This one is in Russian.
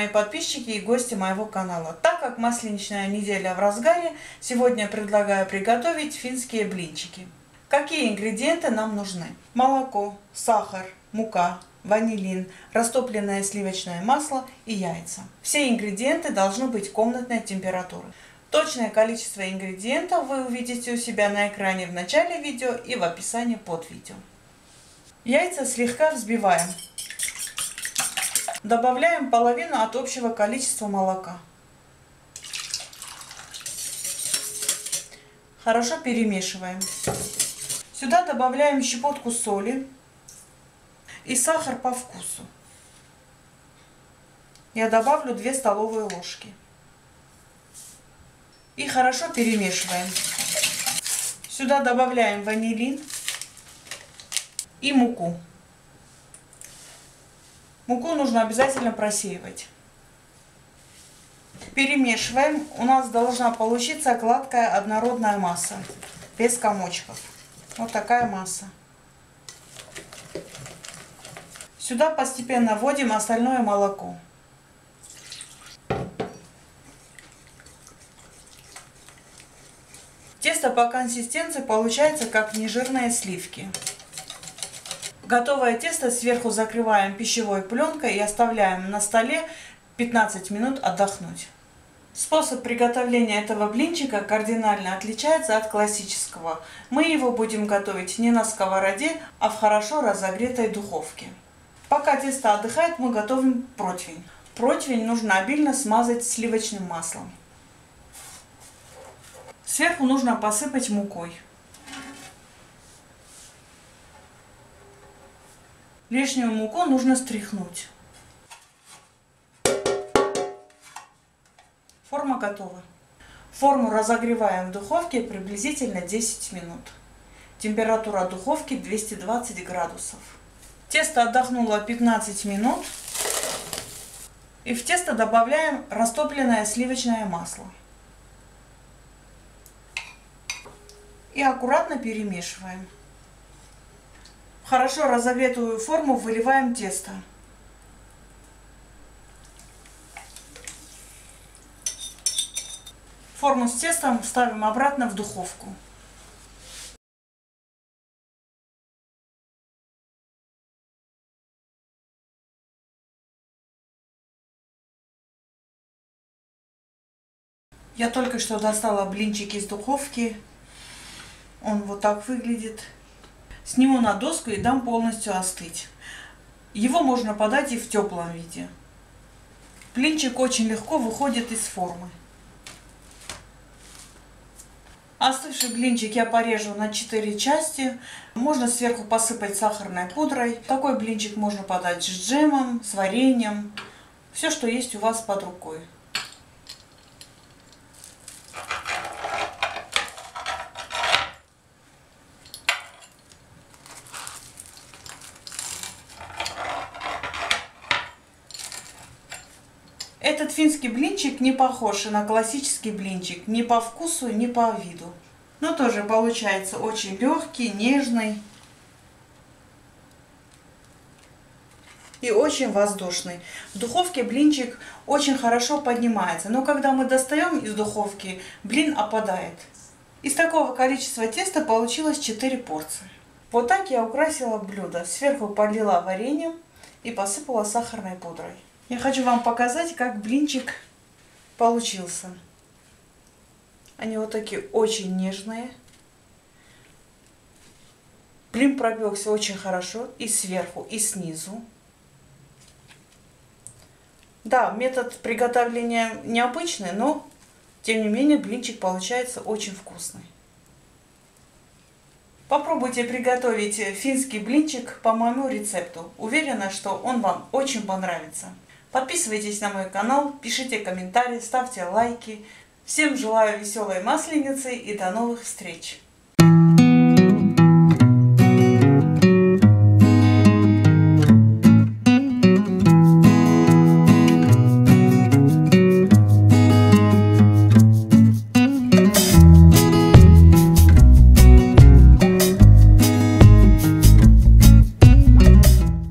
мои подписчики и гости моего канала. Так как масленичная неделя в разгаре, сегодня предлагаю приготовить финские блинчики. Какие ингредиенты нам нужны? Молоко, сахар, мука, ванилин, растопленное сливочное масло и яйца. Все ингредиенты должны быть комнатной температуры. Точное количество ингредиентов вы увидите у себя на экране в начале видео и в описании под видео. Яйца слегка взбиваем. Добавляем половину от общего количества молока. Хорошо перемешиваем. Сюда добавляем щепотку соли и сахар по вкусу. Я добавлю 2 столовые ложки. И хорошо перемешиваем. Сюда добавляем ванилин и муку. Муку нужно обязательно просеивать. Перемешиваем. У нас должна получиться гладкая однородная масса, без комочков. Вот такая масса. Сюда постепенно вводим остальное молоко. Тесто по консистенции получается как нежирные сливки. Готовое тесто сверху закрываем пищевой пленкой и оставляем на столе 15 минут отдохнуть. Способ приготовления этого блинчика кардинально отличается от классического. Мы его будем готовить не на сковороде, а в хорошо разогретой духовке. Пока тесто отдыхает, мы готовим противень. Противень нужно обильно смазать сливочным маслом. Сверху нужно посыпать мукой. Лишнюю муку нужно стряхнуть. Форма готова. Форму разогреваем в духовке приблизительно 10 минут. Температура духовки 220 градусов. Тесто отдохнуло 15 минут. И в тесто добавляем растопленное сливочное масло. И аккуратно перемешиваем. В хорошо разогретую форму выливаем тесто. Форму с тестом ставим обратно в духовку. Я только что достала блинчики из духовки. Он вот так выглядит. Сниму на доску и дам полностью остыть. Его можно подать и в теплом виде. Блинчик очень легко выходит из формы. Остывший блинчик я порежу на 4 части. Можно сверху посыпать сахарной пудрой. Такой блинчик можно подать с джемом, с вареньем. Все, что есть у вас под рукой. Этот финский блинчик не похож на классический блинчик ни по вкусу, ни по виду. Но тоже получается очень легкий, нежный и очень воздушный. В духовке блинчик очень хорошо поднимается, но когда мы достаем из духовки, блин опадает. Из такого количества теста получилось 4 порции. Вот так я украсила блюдо. Сверху полила вареньем и посыпала сахарной пудрой. Я хочу вам показать, как блинчик получился. Они вот такие очень нежные. Блин пропекся очень хорошо и сверху, и снизу. Да, метод приготовления необычный, но тем не менее блинчик получается очень вкусный. Попробуйте приготовить финский блинчик по моему рецепту. Уверена, что он вам очень понравится. Подписывайтесь на мой канал, пишите комментарии, ставьте лайки. Всем желаю веселой масленицы и до новых встреч!